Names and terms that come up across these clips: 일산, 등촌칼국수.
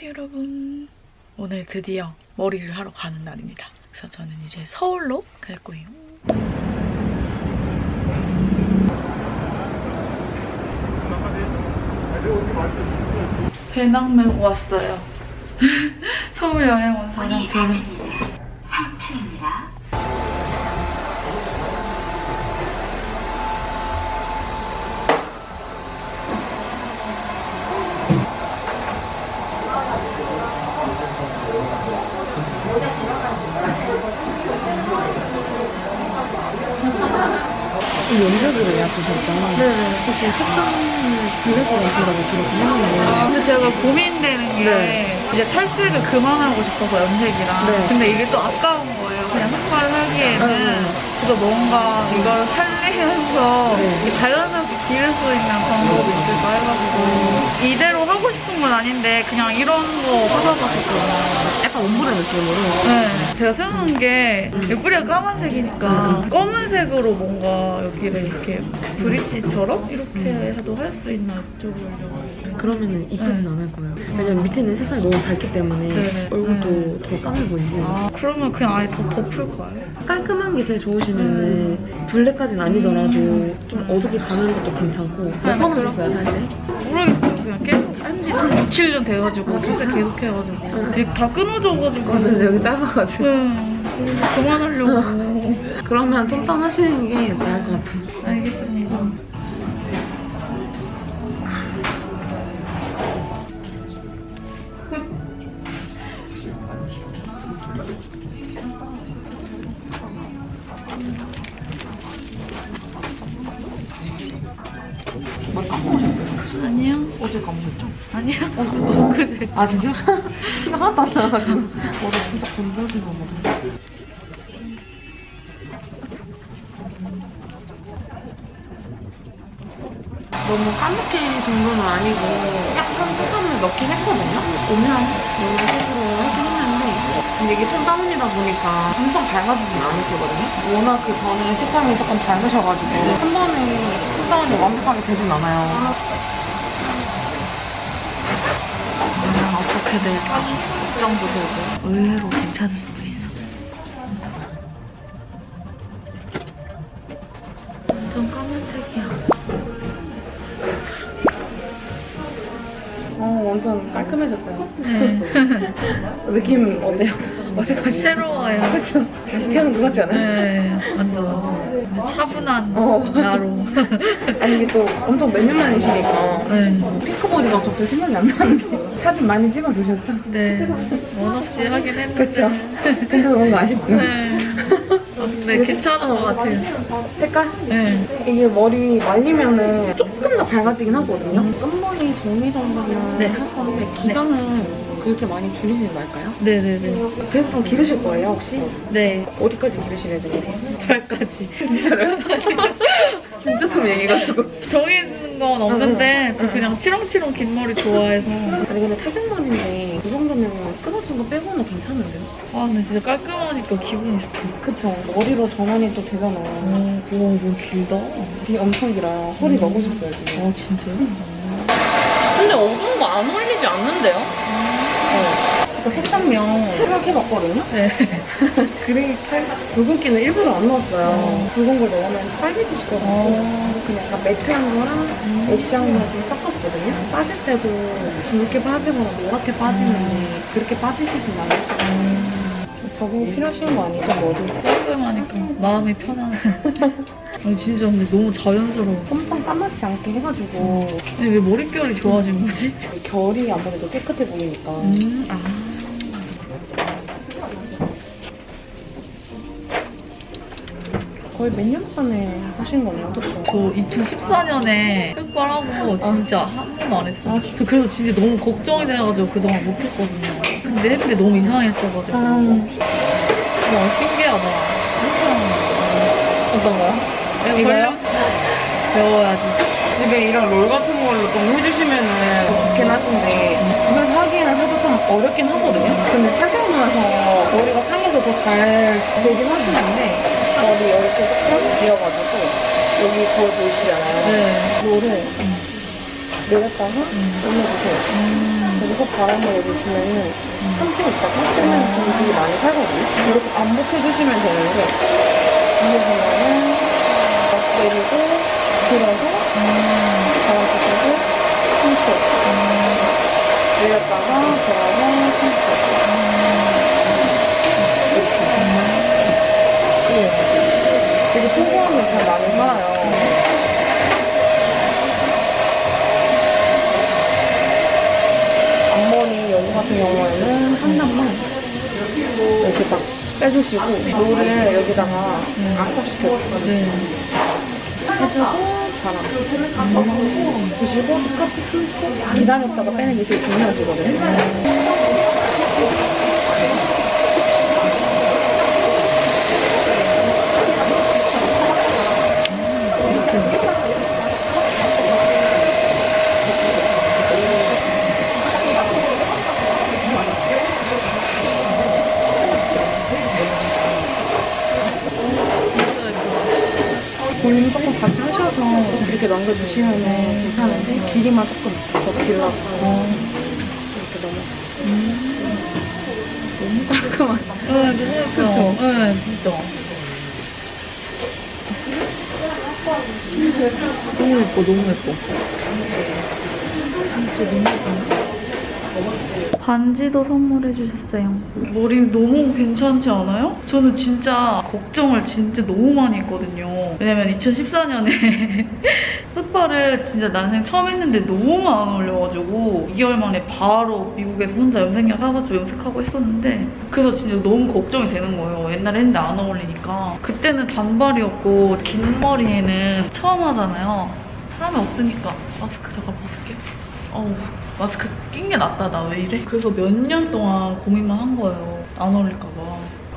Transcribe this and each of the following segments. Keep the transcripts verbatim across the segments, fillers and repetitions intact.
안녕하세요 여러분. 오늘 드디어 머리를 하러 가는 날입니다. 그래서 저는 이제 서울로 갈 거예요. 배낭 메고 왔어요. 서울 여행 온 사람 저는. 삼 층입니다. 연세대로 예약하셨잖아. 네. 혹시 석장을 들고 가신다고 들었는데. 아, 근데 제가 고민되는 게 네. 이제 탈색을 그만하고 싶어서 염색이랑. 네. 근데 이게 또 아까운 거예요. 그냥 색깔을 하기에는. 네. 그래서 뭔가 이걸 살리면서 네. 자연스럽게 기를 수 있는 방법이 있을까 해가지고. 음. 이대로 하고 싶은 건 아닌데 그냥 이런 거 찾아봤었거든요. 약간 온브레 느낌으로. 네. 제가 생각한 게 이 뿌리가 까만색이니까 음. 검은색으로 뭔가 여기를 이렇게 브릿지처럼 이렇게 해도 할 수 있나 쪽으로. 그러면은 이쁘진 네. 않을 거예요. 왜냐면 밑에는 색깔이 너무 밝기 때문에 네네. 얼굴도 네. 더 까매 보이고. 아, 그러면 그냥 아예 더 덮을 거예요? 깔끔한 게 제일 좋으시면은 네. 블랙까지는 아니더라도 음. 좀 어둡게 가는 것도 괜찮고. 몇 번은 들었어요 사실? 모르겠어요. 그냥 계속 한지 한 육, 칠 년 돼가지고 탈색 계속 해가지고 네. 다 끊어져가지고. 맞아요. 여기 짧아가지고. 네. 그만하려고. 그러면 톤톤 하시는 게 나을 것 같아요. 알겠습니다. 머리 감으셨어요? 아니요. 어제 감으셨죠? 아니요. 어, 그제. 아 진짜? 티가 하나도 안 나가지고. 머리 진짜 건조하신가 보다. 너무 까맣게 정도는 아니고 약간 톤다운을 넣긴 했거든요? 오묘한 이런 색으로 하긴 했는데 근데 이게 톤다운이다 보니까 엄청 밝아지진 않으시거든요? 워낙 그 전에 색감이 조금 밝으셔가지고 한 번에 톤다운이 완벽하게 되진 않아요. 그냥 어떻게 될까 걱정도 되고 의외로 괜찮을 수도 있어. 완전 까만색이야. 어, 완전 깔끔해졌어요. 네. 느낌 어때요? 어색하시죠? 새로워요. 그렇죠? 다시 태어난 것 같지 않아요? 네, 완전. 이제 차분한 어, 나로. 아니 이게 또 엄청 맨면만이시니까 네. 핑크머리가 갑자기 생각이 안 나는데 사진 많이 찍어두셨죠? 네. 원 없이 하긴 했는데. 그렇죠? 근데 뭔가 아쉽죠? 네. 네, 괜찮은 것 같아요. 색깔? 네. 이게 머리 말리면은 조금 더 밝아지긴 하거든요. 음. 끝머리 정리 정도면 네. 할 건데 기장은 네. 그렇게 많이 줄이지 말까요? 네네네. 그래서 좀 기르실 거예요, 혹시? 네. 어디까지 기르시려야 되나요? 발까지. 진짜로요? 진짜 좀 얘기해가지고. 정해진 건 없는데 아, 네. 그냥 치렁치렁 긴 머리 좋아해서. 아니 근데 태생머리인데 이 정도면 끊어진 거 빼고는 괜찮은데요? 아 근데 진짜 깔끔하니까 기분이 좋다. 그쵸. 머리로 전환이 또 되잖아요. 음, 우와 이거 길다. 되게 엄청 길어요. 허리 음. 먹으셨어요 지금. 아 진짜요? 음. 근데 어두운 거 안 어울리지 않는데요? 음. 어. 그러니까 색상명 생각해봤거든요? 네. 그레이 탈 붉은기는 일부러 안 넣었어요. 어. 붉은 걸 넣으면 빨개지시거든요. 어. 그냥 약간 매트한 거랑 애쉬한 거랑 음. 좀 섞었거든요. 음. 빠질 때도 붉게 빠지거나 노랗게 빠지는데 음. 그렇게 빠지시진 않으시고 음. 적응 필요하신 거 아니죠? 머리 깔끔하니까 마음이 편안해. 아니 진짜 근데 너무 자연스러워. 엄청 까맣지 않게 해가지고. 근데 왜 머릿결이 좋아진 거지? 결이 아무래도 깨끗해 보이니까. 음. 아. 거의 몇 년 만에 하신 거네요, 그쵸? 저 이천십사 년에 흑발하고 진짜 한 번도 안 했어요. 아, 진짜? 그래서 진짜 너무 걱정이 돼가지고 그동안 못 했거든요. 근데 했는데 너무 이상했어가지고. 아. 와, 신기하다. 아. 어떤 거야? 이거요? 배워야지. 집에 이런 롤 같은 걸로 좀 해주시면은 좋긴 하신데 음. 집에서 하기에는 사실 좀 어렵긴 하거든요? 근데 탈색하면서 머리가 상해서 더 잘 되긴 하시는데 머리 이렇게 조금 지어가지고 여기 그거 보이시잖아요. 네. 이거를 내렸다가 올려주세요. 음. 그리고 바람을 보시면은 삼층 있다가 삼층은 분들이 많이 살거든요. 이렇게 반복해주시면 되는데, 이게 보면은 딱 내리고, 들어서, 바람 붙여서 삼층. 내렸다가, 들어서 삼층. 이렇게. 되게 풍부하면 잘 많이 살아요. 같은 경우에는 한 단만 이렇게 딱 빼주시고 물을 여기다가 압착시켜서 음. 해주고 바람 음. 주시고 똑같이 한 채 기다렸다가 빼는 게 제일 중요하시거든요. 음. 이렇게 본인이 조금 같이 하셔서 이렇게 남겨주시면 괜찮은데 길이만 조금 더 길러서 이렇게 넘어가요. 음. 너무 깔끔하다. 응, 그쵸? 응, 진짜. 너무 예뻐, 너무 예뻐. 진짜 너무 예뻐. 반지도 선물해 주셨어요. 머리 너무 괜찮지 않아요? 저는 진짜 걱정을 진짜 너무 많이 했거든요. 왜냐면 이천십사 년에 흑발을 진짜 난생 처음 했는데 너무 안 어울려가지고 이 개월 만에 바로 미국에서 혼자 염색약 사가지고 염색하고 했었는데, 그래서 진짜 너무 걱정이 되는 거예요. 옛날에 했는데 안 어울리니까. 그때는 단발이었고 긴 머리에는 처음 하잖아요. 사람이 없으니까. 마스크 잠깐 벗을게요. 어우, 마스크 낀 게 낫다. 나 왜 이래? 그래서 몇 년 동안 고민만 한 거예요. 안 어울릴까 봐.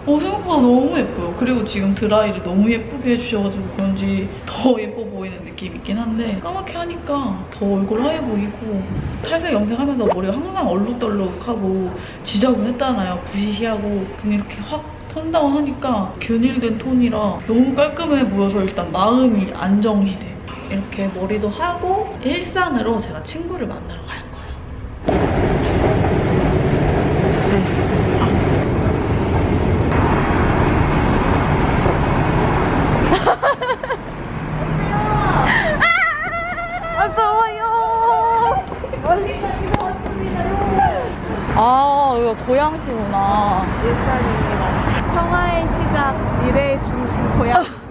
어, 생각보다 너무 예뻐요. 그리고 지금 드라이를 너무 예쁘게 해주셔가지고 그런지 더 예뻐 보이는 느낌이 있긴 한데, 까맣게 하니까 더 얼굴 하얘 보이고, 탈색 염색하면서 머리가 항상 얼룩덜룩하고 지저분했잖아요. 부시시하고. 근데 이렇게 확 톤다운 하니까 균일된 톤이라 너무 깔끔해 보여서 일단 마음이 안정이 돼요. 이렇게 머리도 하고 일산으로 제가 친구를 만나러 갈 거예요. 아, 이거 고양시구나. 일산입니다. 평화의 시작, 미래의 중심, 고양시입니다.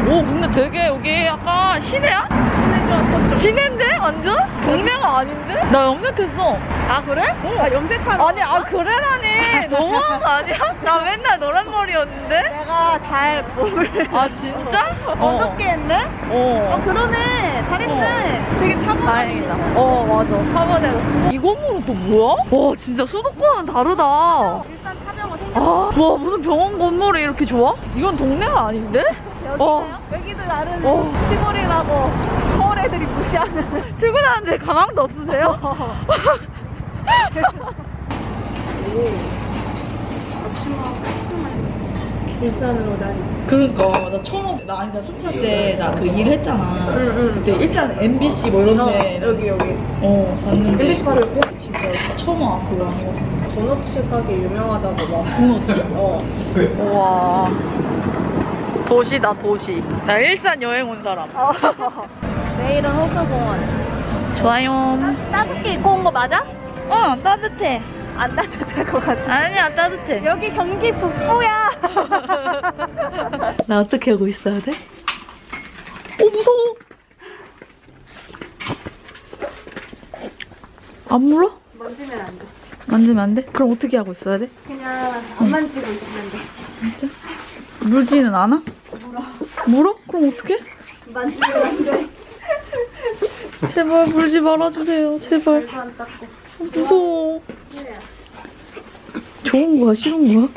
오, 근데 되게 여기 약간 시내야? 시내죠. 시내인데? 완전? 동네가 아닌데? 나 염색했어. 아, 그래? 응. 아, 염색하러? 아니, 아, 그래라니. 너무한 거 아니야? 나 맨날 노란 머리였는데? 내가 잘 몸을. 아, 진짜? 어. 어떻게 했네? 어. 어, 그러네. 잘했네. 어. 되게 차분해. 다행이다. 어, 맞아. 차분해졌어. 이 건물은 또 뭐야? 와, 진짜 수도권은 다르다. 일단 차병원 생겼어. 아, 와, 무슨 병원 건물이 이렇게 좋아? 이건 동네가 아닌데? 여기요? 어. 여기도 나름 어. 시골이라고 서울 애들이 무시하는. 출근하는데 가망도 없으세요? 어. 일산으로 다니. 그러니까 나 처음 나 아니다 숙제 때 나 그 일 했잖아. 응, 응. 그때 일산 엠비씨 뭐 이런데 어, 여기 여기. 어 갔는데. 엠비씨 바로 옆에 진짜 처음 와 그거. 도넛 가게 유명하다고 막. 도넛? 어. 우와. 도시다 도시. 나 일산 여행 온 사람. 내일은 호수공원. 좋아요. 따뜻하게 입고 온 거 맞아? 어, 따뜻해. 안 따뜻할 것 같아. 아니야, 따뜻해. 여기 경기 북부야. 나 어떻게 하고 있어야 돼? 어, 무서워. 안 물어? 만지면 안 돼. 만지면 안 돼? 그럼 어떻게 하고 있어야 돼? 그냥 안 만지고 있으면 돼. 진짜? 물지는 않아? 물어. 물어? 그럼 어떡해? 만지면 안 돼. 제발 물지 말아주세요. 제발. 무서워. 좋은 거야? 싫은 거야?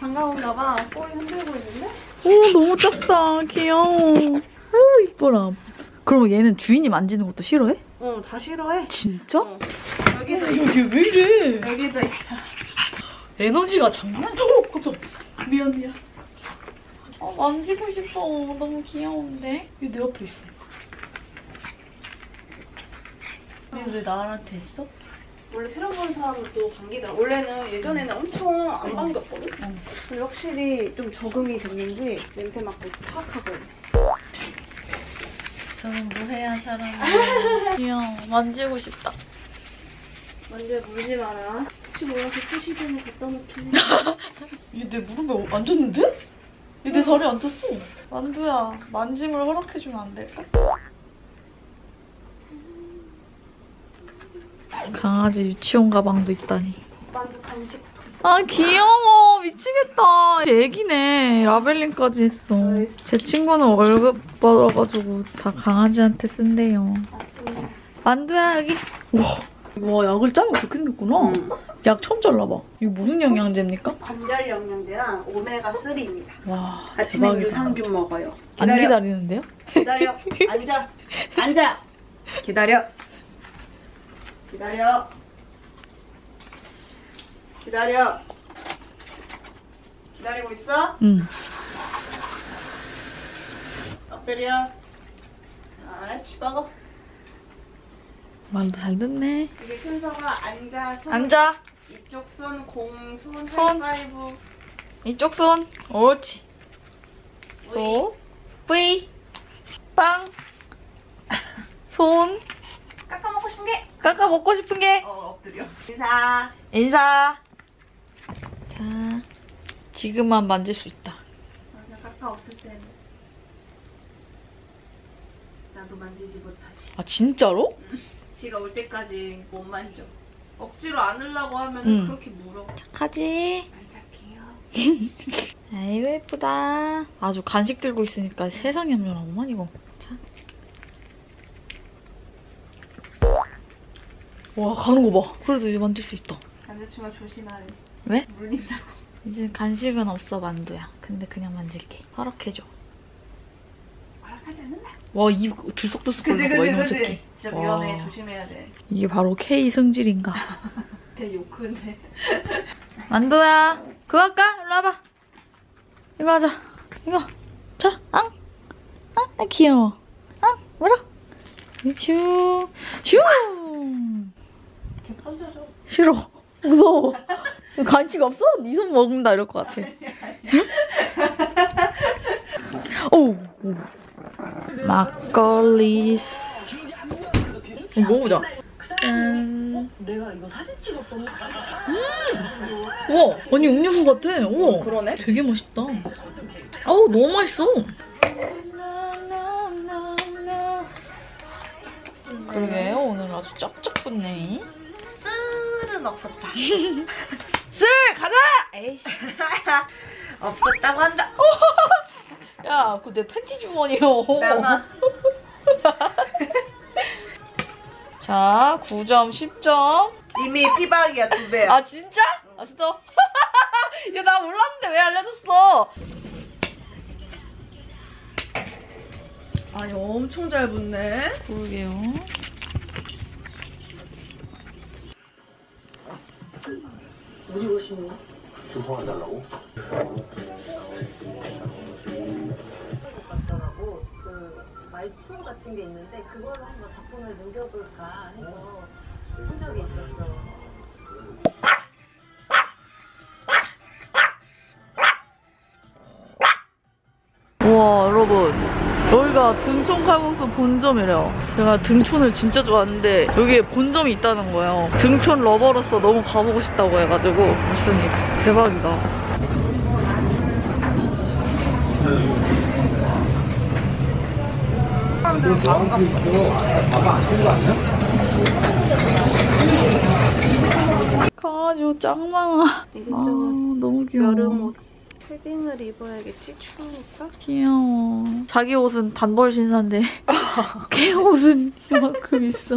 반가운가 봐. 꼬리 흔들고 있는데? 오, 너무 작다. 귀여워. 오, 이뻐라. 그럼 얘는 주인이 만지는 것도 싫어해? 어, 다 싫어해. 진짜? 어. 여기도 있어. 여기 왜 이래? 여기도 있어. 에너지가 장난? 오, 깜짝. 미안, 미안. 어, 만지고 싶어. 너무 귀여운데? 얘 내 옆에 있어. 얘 왜 나한테 있어? 원래 새로 보는 사람은 또 반기더라. 원래는 예전에는 엄청 안 반겼거든? 응. 근데 확실히 좀 적응이 됐는지 냄새 맡고 파악하고 있네. 저는 무해한 사람이에요. 귀여워. 만지고 싶다. 만져, 물지 마라. 혹시 몰라서 푸시기는 갖다 놓고. 얘 내 무릎에 앉았는데? 얘 내 다리에 앉았어. 만두야, 만짐을 허락해주면 안 될까? 강아지 유치원 가방도 있다니. 만두 간식통. 아 귀여워. 미치겠다. 애기네. 라벨링까지 했어. 제 친구는 월급 벌어가지고 다 강아지한테 쓴대요. 만두야 여기. 와, 와 약을 짜면 그렇게 생겼구나. 음. 약 처음 잘라봐. 이거 무슨 영양제입니까? 관절 영양제랑 오메가삼입니다. 와, 아침에 대박이다. 유산균 먹어요. 기다려. 안 기다리는데요? 기다려. 앉아. 앉아. 기다려. 기다려. 기다려. 기다리고 있어? 응. 엎드려. 아이씨, 먹어. 말도 잘 듣네. 이게 순서가 앉아, 손. 앉아. 이쪽 손, 공, 손, 손. 하이파이브. 이쪽 손. 옳지. 소. 뿌이. 빵. 손. 깎아 먹고 싶은 게. 깎아 먹고 싶은 게. 어, 엎드려. 인사. 인사. 자, 지금만 만질 수 있다. 맞아, 깎아 없을 때는 나도 만지지 못하지. 아, 진짜로? 지가 올 때까지 못 만져. 억지로 안으려고 하면 응. 그렇게 물어. 착하지? 안 착해요. 아이고 예쁘다. 아주 간식 들고 있으니까 세상에 염려나구만 이거. 자. 와 가는 거 봐. 그래도 이제 만질 수 있다. 남자친구가 조심하래. 왜? 물린다고. 이제 간식은 없어 만두야. 근데 그냥 만질게. 허락해줘. 하지 않는다. 와, 입 들썩들썩 거리는 거야, 이 녀석이. 진짜 위험해. 조심해야 돼. 이게 바로 K 성질인가. 제 욕하네. 만두야, 그거 할까? 일로 와봐. 이거 하자. 이거. 자, 앙. 앙, 아, 귀여워. 앙, 물어. 슈, 슈. 계속 던져줘. 싫어. 무서워. 간식 없어? 네 손 먹는다 이럴 것 같아. 오. 오. 막걸리. 어, 먹어보자. 짠. 내가 이거 사진 찍었어. 음. 와, 아니 음료수 같아. 오, 그러네. 되게 맛있다. 아우 너무 맛있어. 그러게요. 오늘 아주 쫙쫙 붙네. 쓸은 없었다. 쓸 가자. 에이씨. 없었다고 한다. 야, 그거 내 팬티 주머니요. 나나. 자, 구 점, 십 점. 이미 피박이야, 두 배야. 아, 진짜? 응. 아, 진짜? 야, 나 몰랐는데 왜 알려줬어? 아니, 엄청 잘 붙네. 그러게요. 어디 오시는 거야? 김포가 달라고? 말투 같은 게 있는데 그걸로 한번 작품을 녹여볼까 해서 한 적이 있었어. 우와 여러분, 여기가 등촌칼국수 본점이래요. 제가 등촌을 진짜 좋아하는데 여기에 본점이 있다는 거예요. 등촌 러버로서 너무 가보고 싶다고 해가지고 왔습니다. 대박이다. 이거 다음 값 있고 아마 안 된 거 아니야? 강아지 짱망아. 아, 너무 귀여워. 여름 옷 패딩을 입어야겠지? 추우니까? 귀여워. 자기 옷은 단벌 신사인데 걔 옷은 이만큼 있어.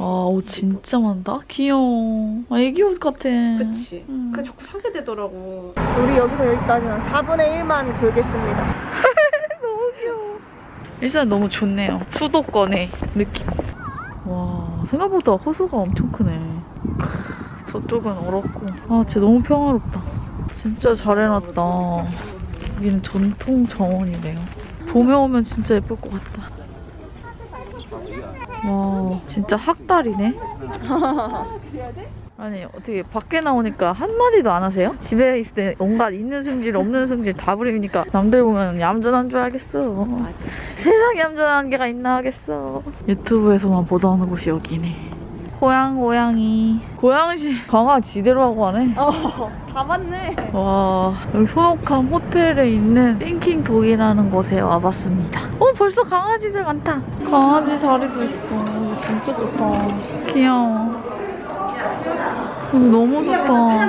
아, 옷 진짜 많다? 귀여워. 아, 애기 옷 같아. 그치? 응. 그게 자꾸 사게 되더라고. 우리 여기서 여기까지 사분의 일만 돌겠습니다. 일산 너무 좋네요. 수도권의 느낌. 와, 생각보다 호수가 엄청 크네. 저쪽은 얼었고. 아, 진짜 너무 평화롭다. 진짜 잘 해놨다. 여기는 전통 정원이네요. 봄에 오면 진짜 예쁠 것 같다. 와, 진짜 학다리네. 따라 그래야 돼? 아니 어떻게 밖에 나오니까 한마디도 안 하세요? 집에 있을 때 온갖 있는 승질 없는 승질 다 부리니까 남들 보면 얌전한 줄 알겠어. 맞아. 세상에 얌전한 개가 있나 하겠어. 유튜브에서만 보던 곳이 여기네. 고양 고양이 고양시 강화 지대로 하고 가네. 어, 다 맞네. 와, 여기 소욕함 호텔에 있는 띵킹 독이라는 곳에 와봤습니다. 어 벌써 강아지들 많다. 강아지 자리도 있어. 진짜 좋다. 귀여워. 너무 좋다.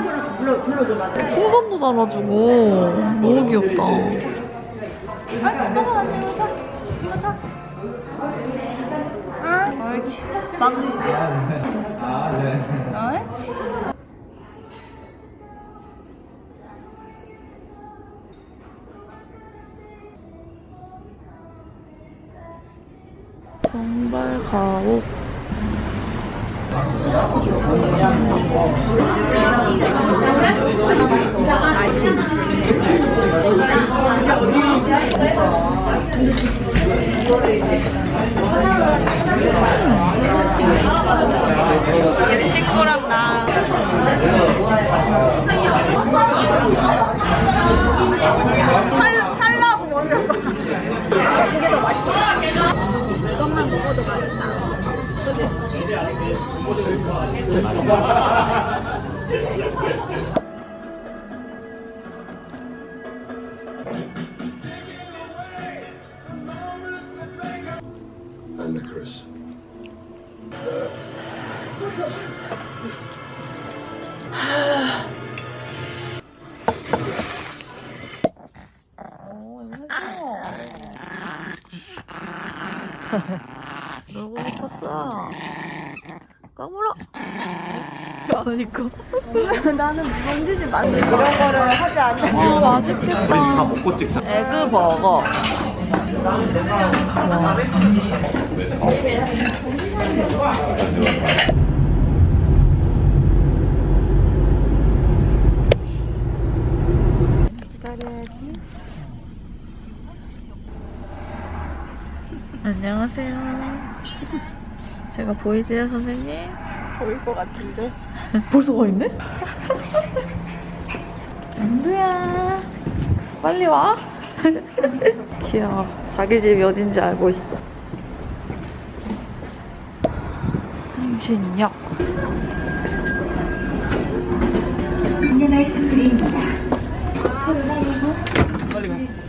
풍선도 달아주고 너무 귀엽다. 아 치과가 왔네. 이거 차 이거 차 옳지. 막는데. 아, 네. 옳지. 정발 가옥. 내 친구랑 나 살, 살라고 먹는 거야. 그게 더 맛있어. 이것만 먹어도 맛있다. Chris. 오, 놀고 싶었어. 까물어. 그러니까. 나는 뭔지 맞는 이런 거를 하지 않는. 오, 맛있겠다. 우리 다 먹고 찍자. 에그 버거. 기다려야지. 안녕하세요. 제가 보이세요, 선생님? 보일 것 같은데? 벌써 가 있네? 은두야, 빨리 와. 귀여워. 자기 집이 어딘지 알고 있어. 행신역. 안내 말씀드립니다. 빨리 가.